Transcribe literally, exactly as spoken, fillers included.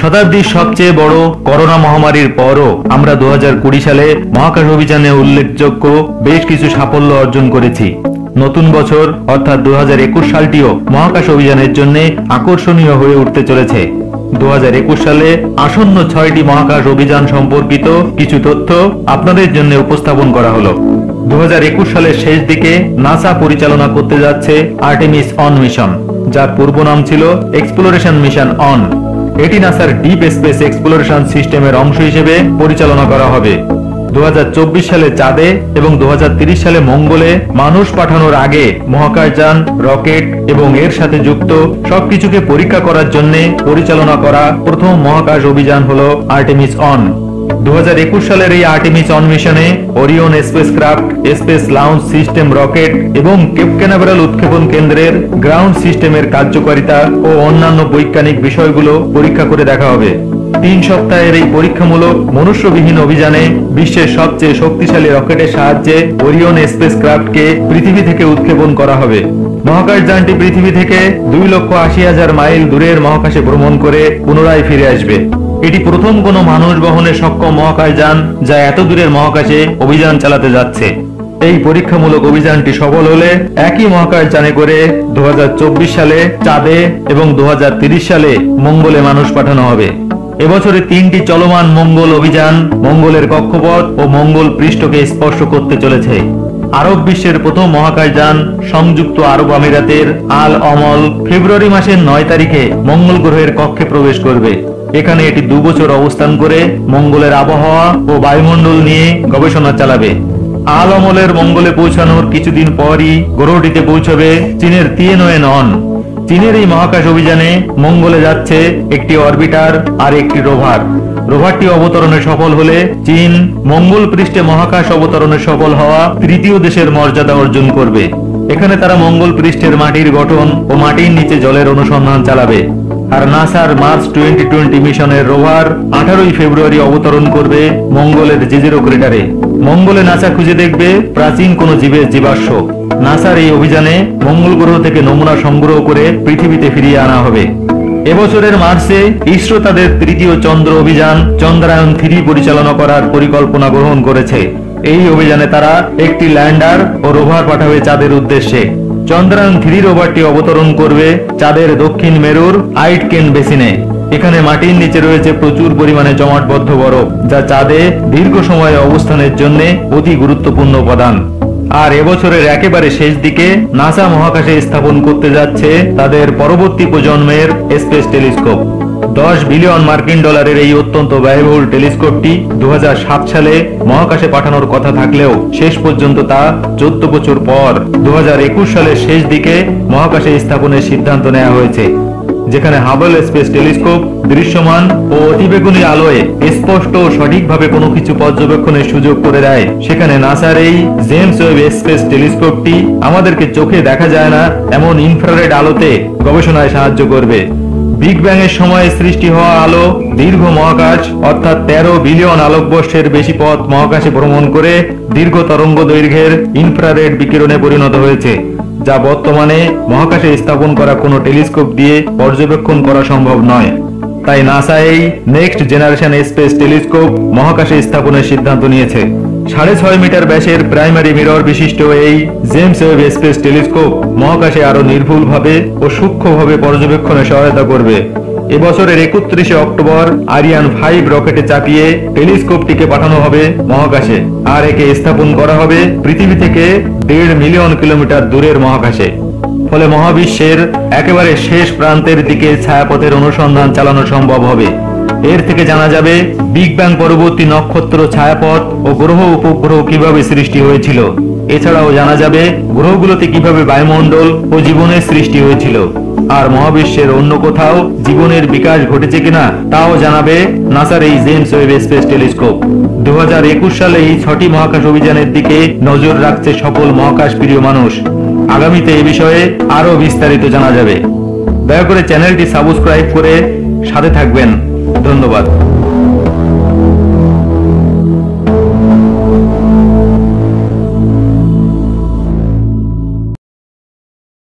शताब्दीर सबचेये बड़ करोना महामारीर परो आमरा दो हज़ार बीस साले महाकाश अभियाने उल्लेखयोग्य बेश किछु साफल्य अर्जन करेछि। नतून बछर अर्थात दो हज़ार इक्कीस सालटिओ महाकाश अभियानेर जन्य आकर्षणीय हये उठते चलेछे। दो हज़ार इक्कीस साले आसन्न छयटी महाकाश अभियान सम्पर्कित किछु तथ्य आपनादेर जन्य उपस्थापन करा हलो। दो हज़ार इक्कीस सालेर शेष दिके नासा परिचालना करते जाच्छे आर्टेमिस वन मिशन, जार पूर्व नाम छिलो एक्सप्लोरेशन मिशन वन। एटी नासार डीप स्पेस एक्सप्लोरेशन सिस्टेमेर अंश हिसेबे परिचालना करा हबे। दो हज़ार चौबीस साले चाँदे एवं दो हज़ार तीस साले मंगले मानुष पाठानोर आगे महाकाशयान रकेट एवं एर साथे जुक्त सबकिछुके परीक्षा करार जन्य परिचालना करा प्रथम महाकाश अभियान हलो आर्टेमिस वन। दो हज़ार इक्कीस सालेर एई आर्टेमिस वन मिशने Orion spacecraft, space launch system rocket एवं केप कैनावेराल उत्क्षेपण केंद्रेर ग्राउंड सिस्टेमेर कार्यकारिता ओ अन्यान्य वैज्ञानिक विषयगुलो परीक्षा करे देखा हबे। तीन सप्ताहेर एई परीक्षामूलक मनुष्यविहीन अभियाने विश्वेर सबचेये शक्तिशाली रकेटेर साहाज्ये ओरियन स्पेसक्राफ्टके पृथिवी थेके उत्क्षेपण करा हबे। महाकाशयानटी पृथिवी थेके दुई लक्ष आशी हजार माइल दूरेर महाकाशे भ्रमण करे पुनराय फिरे आसबे। एटी प्रथम कोनो मानुष बहने सक्षम महाकाशयान जा एत दूरेर महाकाशे अभियान चालाते जाच्छे। এই পরীক্ষামূলক অভিযানটি সফল হলে একই মহাকাশযানে করে दो हज़ार चौबीस সালে চাঁদে এবং दो हज़ार तीस সালে মঙ্গলে মানুষ পাঠানো হবে। এবছরে তিনটি চলমান মঙ্গল অভিযান মঙ্গলের কক্ষপথ ও মঙ্গল পৃষ্ঠকে স্পর্শ করতে চলেছে। আরব বিশ্বের প্রথম মহাকাশযান সংযুক্ত আরব আমিরাতের আল অমল ফেব্রুয়ারি মাসের নয় তারিখে মঙ্গল গ্রহের কক্ষে প্রবেশ করবে। এখানে এটি দুই বছর অবস্থান করে মঙ্গলের আবহাওয়া ও বায়ুমণ্ডল নিয়ে গবেষণা চালাবে। আল অমলের মঙ্গলে পৌঁছানোর কিছুদিন পরই গ্রহটিতে পৌঁছবে চীনের তিয়েনওয়েন। চীনের এই মহাকাশ অভিযানে মঙ্গলে যাচ্ছে একটি অরবিটার আর একটি রোভার। রোভারটি অবতরণে সফল হলে চীন মঙ্গল পৃষ্ঠে মহাকাশ অবতরণে সফল হওয়া তৃতীয় দেশের মর্যাদা অর্জন করবে। এখানে তারা মঙ্গল পৃষ্ঠের মাটির গঠন ও মাটির নিচে জলের অনুসন্ধান চালাবে। আর নাসার মার্স টোয়েন্টি টোয়েন্টি মিশনের রোভার আঠারোই ফেব্রুয়ারি অবতরণ করবে মঙ্গলের জেজেরো ক্রেটারে। মঙ্গলে নাসা খুঁজে দেখবে প্রাচীন কোন জীবের জীবাশ্ম। নাসার এই অভিযানে মঙ্গল গ্রহ থেকে নমুনা সংগ্রহ করে পৃথিবীতে ফিরিয়ে আনা হবে। এবছরের মার্চে ইসরো তাদের তৃতীয় চন্দ্র অভিযান চন্দ্রায়ন থ্রি পরিচালনা করার পরিকল্পনা গ্রহণ করেছে। এই অভিযানে তারা একটি ল্যান্ডার ও রোভার পাঠাবে চাঁদের উদ্দেশ্যে। চন্দ্রায়ন থ্রি রোভারটি অবতরণ করবে চাঁদের দক্ষিণ মেরুর আইটকেন বেসিনে। এখানে মাটির নিচে রয়েছে প্রচুর পরিমাণে জমাটবদ্ধ বরফ, যা চাঁদে দীর্ঘ সময় অবস্থানের জন্য অতি গুরুত্বপূর্ণ উপাদান। আর এবছরের একেবারে শেষ দিকে নাসা মহাকাশে স্থাপন করতে যাচ্ছে তাদের পরবর্তী প্রজন্মের স্পেস টেলিস্কোপ। দশ বিলিয়ন মার্কিন ডলারের এই অত্যন্ত ব্যয়বহুল টেলিস্কোপটি दो हज़ार सात সালে মহাকাশে পাঠানোর কথা থাকলেও শেষ পর্যন্ত তা চোদ্দ বছর পর दो हज़ार इक्कीस সালের শেষ দিকে মহাকাশে স্থাপনের সিদ্ধান্ত নেওয়া হয়েছে, যেখানে হাবল স্পেস টেলিস্কোপ দৃশ্যমান ও অতিবেগুনি আলোয় স্পষ্ট ও সঠিকভাবে কোনো কিছু পর্যবেক্ষণের সুযোগ করে দেয়। সেখানে নাসার এই জেমস ওয়েব স্পেস টেলিস্কোপটি আমাদেরকে চোখে দেখা যায় না এমন ইনফ্রারেড আলোতে গবেষণায় সাহায্য করবে। বিগ ব্যাং এর সময় সৃষ্টি হওয়া আলো দীর্ঘ মহাকাশ অর্থাৎ তেরো বিলিয়ন আলোকবর্ষের বেশি পথ মহাকাশে ভ্রমণ করে দীর্ঘ তরঙ্গ দৈর্ঘ্যের ইনফ্রারেড বিকিরণে পরিণত হয়েছে, যা বর্তমানে মহাকাশে স্থাপন করা কোনো টেলিস্কোপ দিয়ে পর্যবেক্ষণ করা সম্ভব নয়। তাই নাসা এই নেক্সট জেনারেশন স্পেস টেলিস্কোপ মহাকাশে স্থাপনের সিদ্ধান্ত নিয়েছে। সাড়ে ছয় মিটার ব্যাসের প্রাইমারি মিরর বিশিষ্ট এই জেমস ওয়েব স্পেস টেলিস্কোপ মহাকাশে আরো নির্ভুলভাবে ও সূক্ষ্মভাবে পর্যবেক্ষণে সহায়তা করবে। এবছরের একত্রিশে অক্টোবর আরিয়ান ফাইভ রকেটে চাপিয়ে টেলিস্কোপটিকে পাঠানো হবে মহাকাশে, আর একে স্থাপন করা হবে পৃথিবী থেকে দেড় মিলিয়ন কিলোমিটার দূরের মহাকাশে। ফলে মহাবিশ্বের একেবারে শেষ প্রান্তের দিকে ছায়াপথের অনুসন্ধান চালানো সম্ভব হবে। এর থেকে জানা যাবে বিগ ব্যাং পরবর্তী নক্ষত্র, ছায়াপথ ও গ্রহ উপগ্রহ কিভাবে সৃষ্টি হয়েছিল। এছাড়াও জানা যাবে গ্রহগুলোতে কিভাবে বায়ুমণ্ডল ও জীবনের সৃষ্টি হয়েছিল, আর মহাবিশ্বের অন্য কোথাও জীবনের বিকাশ ঘটেছে কিনা তাও জানাবে নাসার এই জেমস ওয়েব স্পেস টেলিস্কোপ। दो हज़ार इक्कीस সালে এই ছয়টি মহাকাশ অভিযানের দিকে নজর রাখছে সকল মহাকাশ প্রিয় মানুষ। আগামীতে এই বিষয়ে আরো বিস্তারিত জানা যাবে। দয়া করে চ্যানেলটি সাবস্ক্রাইব করে সাথে থাকবেন। ধন্যবাদ।